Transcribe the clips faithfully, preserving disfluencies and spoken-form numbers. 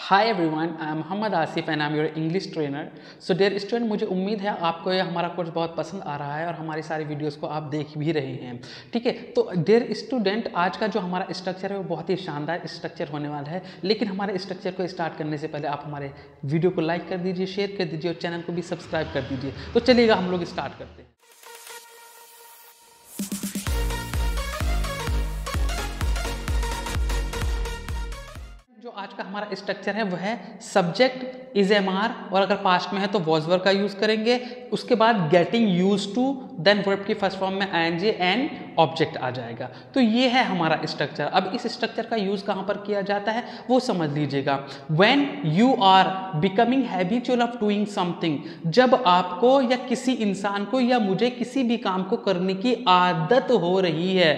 Hi everyone, I am Mohammad Asif and I am your English trainer. So dear student, मुझे उम्मीद है आपको ये हमारा कोर्स बहुत पसंद आ रहा है और हमारी सारी वीडियोस को आप देख भी रहे हैं, ठीक है। तो डियर स्टूडेंट, आज का जो हमारा स्ट्रक्चर है वो बहुत ही शानदार स्ट्रक्चर होने वाला है, लेकिन हमारे स्ट्रक्चर को स्टार्ट करने से पहले आप हमारे वीडियो को लाइक कर दीजिए, शेयर कर दीजिए और चैनल को भी सब्सक्राइब कर दीजिए। तो चलिएगा, हम लोग स्टार्ट करते हैं। आज का हमारा स्ट्रक्चर है वह है सब्जेक्ट इज एम आर, और अगर पास्ट में है तो वॉज वर्ब का यूज़ करेंगे। उसके बाद getting use to, then verb की फर्स्ट फॉर्म में I N G and object आ जाएगा। तो ये है हमारा स्ट्रक्चर। अब इस स्ट्रक्चर का यूज़ कहाँ पर किया जाता है वो समझ लीजिएगा। When you are becoming habitual of doing something, जब आपको या किसी इंसान को या मुझे किसी भी काम को करने की आदत हो रही है,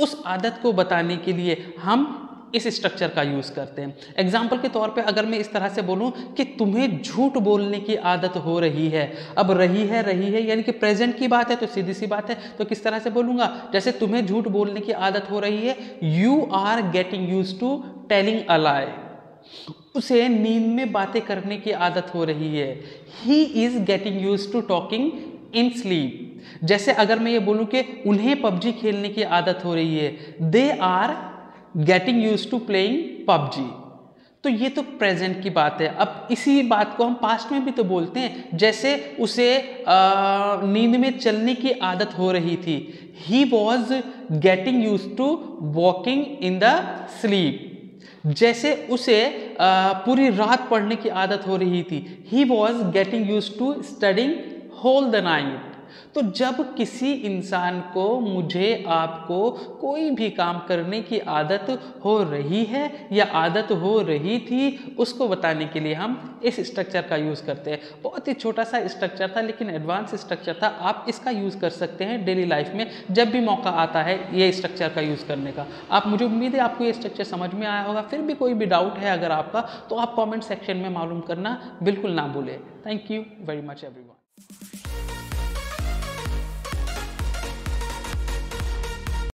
उस आदत को बताने के लिए हम इस स्ट्रक्चर का यूज़ करते हैं। एग्जाम्पल के तौर पे अगर मैं इस तरह से बोलूँ कि तुम्हें झूठ बोलने की आदत हो रही है, अब रही है रही है यानी कि प्रेजेंट की बात है, तो सीधी सी बात है, तो किस तरह से बोलूँगा, जैसे तुम्हें झूठ बोलने की आदत हो रही है, you are getting use to telling a lie. उसे नींद में बातें करने की आदत हो रही है, he is getting use to talking in sleep. जैसे अगर मैं ये बोलूँ कि उन्हें पबजी खेलने की आदत हो रही है, they are getting use to playing PUBG. तो ये तो प्रेजेंट की बात है। अब इसी बात को हम पास्ट में भी तो बोलते हैं, जैसे उसे नींद में चलने की आदत हो रही थी, he was getting use to walking in the sleep. जैसे उसे पूरी रात पढ़ने की आदत हो रही थी, he was getting use to studying whole the night. तो जब किसी इंसान को, मुझे, आपको कोई भी काम करने की आदत हो रही है या आदत हो रही थी, उसको बताने के लिए हम इस स्ट्रक्चर का यूज़ करते हैं। बहुत ही छोटा सा स्ट्रक्चर था लेकिन एडवांस स्ट्रक्चर था। आप इसका यूज़ कर सकते हैं डेली लाइफ में, जब भी मौका आता है ये स्ट्रक्चर का यूज़ करने का। आप, मुझे उम्मीद है आपको ये स्ट्रक्चर समझ में आया होगा। फिर भी कोई भी डाउट है अगर आपका, तो आप कॉमेंट सेक्शन में मालूम करना बिल्कुल ना भूलें। Thank you very much everyone.